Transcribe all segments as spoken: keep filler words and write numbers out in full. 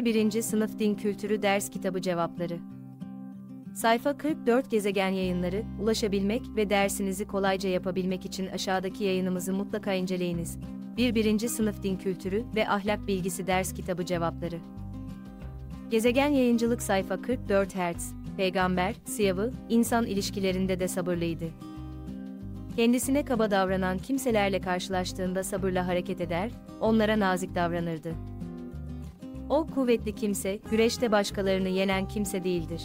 bir. Sınıf Din Kültürü Ders Kitabı Cevapları Sayfa kırk dört Gezegen Yayınları. Ulaşabilmek ve dersinizi kolayca yapabilmek için aşağıdaki yayınımızı mutlaka inceleyiniz. bir. Sınıf Din Kültürü ve Ahlak Bilgisi Ders Kitabı Cevapları Gezegen Yayıncılık Sayfa kırk dört Hertz Peygamber, Siyav'ı, insan ilişkilerinde de sabırlıydı. Kendisine kaba davranan kimselerle karşılaştığında sabırla hareket eder, onlara nazik davranırdı. O kuvvetli kimse, güreşte başkalarını yenen kimse değildir.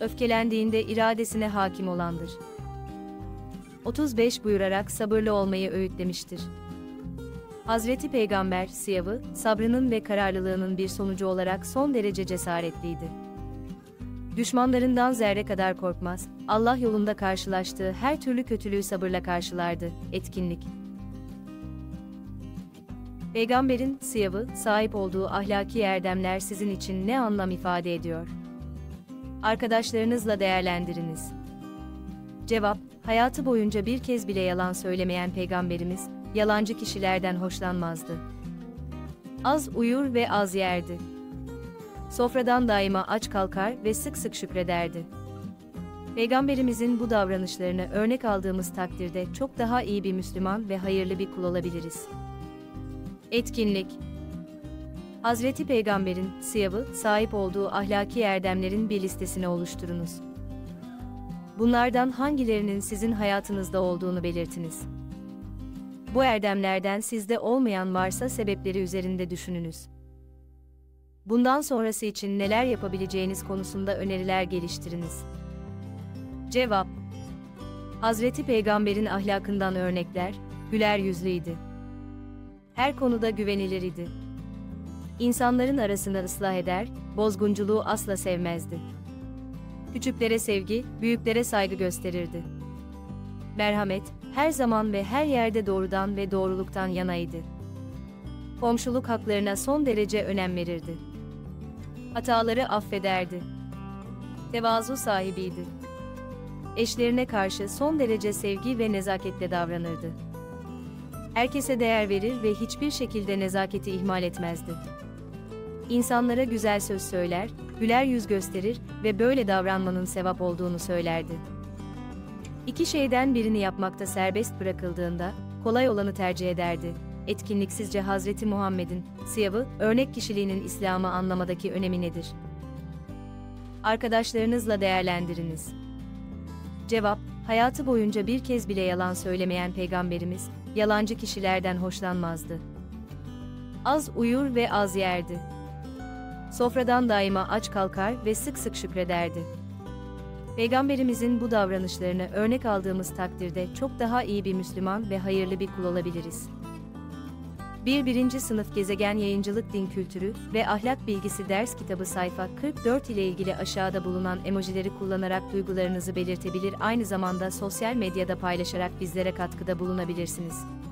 Öfkelendiğinde iradesine hakim olandır. otuz beş buyurarak sabırlı olmayı öğütlemiştir. Hazreti Peygamber, Siyav'ı, sabrının ve kararlılığının bir sonucu olarak son derece cesaretliydi. Düşmanlarından zerre kadar korkmaz, Allah yolunda karşılaştığı her türlü kötülüğü sabırla karşılardı. Etkinlik Peygamberin, Siyav'ı, sahip olduğu ahlaki erdemler sizin için ne anlam ifade ediyor? Arkadaşlarınızla değerlendiriniz. Cevap, hayatı boyunca bir kez bile yalan söylemeyen Peygamberimiz, yalancı kişilerden hoşlanmazdı. Az uyur ve az yerdi. Sofradan daima aç kalkar ve sık sık şükrederdi. Peygamberimizin bu davranışlarını örnek aldığımız takdirde çok daha iyi bir Müslüman ve hayırlı bir kul olabiliriz. Etkinlik Hazreti Peygamberin, Siyav'ı, sahip olduğu ahlaki erdemlerin bir listesini oluşturunuz. Bunlardan hangilerinin sizin hayatınızda olduğunu belirtiniz. Bu erdemlerden sizde olmayan varsa sebepleri üzerinde düşününüz. Bundan sonrası için neler yapabileceğiniz konusunda öneriler geliştiriniz. Cevap Hazreti Peygamber'in ahlakından örnekler, güler yüzlüydü. Her konuda güvenilir idi. İnsanların arasını ıslah eder, bozgunculuğu asla sevmezdi. Küçüklere sevgi, büyüklere saygı gösterirdi. Merhamet, her zaman ve her yerde doğrudan ve doğruluktan yanaydı. Komşuluk haklarına son derece önem verirdi. Hataları affederdi. Tevazu sahibiydi. Eşlerine karşı son derece sevgi ve nezaketle davranırdı. Herkese değer verir ve hiçbir şekilde nezaketi ihmal etmezdi. İnsanlara güzel söz söyler, güler yüz gösterir ve böyle davranmanın sevap olduğunu söylerdi. İki şeyden birini yapmakta serbest bırakıldığında, kolay olanı tercih ederdi. Etkinlik sizce Hazreti Muhammed'in, Siyav'ı, örnek kişiliğinin İslam'ı anlamadaki önemi nedir? Arkadaşlarınızla değerlendiriniz. Cevap, hayatı boyunca bir kez bile yalan söylemeyen Peygamberimiz, yalancı kişilerden hoşlanmazdı. Az uyur ve az yerdi. Sofradan daima aç kalkar ve sık sık şükrederdi. Peygamberimizin bu davranışlarını örnek aldığımız takdirde çok daha iyi bir Müslüman ve hayırlı bir kul olabiliriz. bir. Sınıf Gezegen Yayıncılık Din Kültürü ve Ahlak Bilgisi Ders Kitabı Sayfa kırk dört ile ilgili aşağıda bulunan emojileri kullanarak duygularınızı belirtebilir, aynı zamanda sosyal medyada paylaşarak bizlere katkıda bulunabilirsiniz.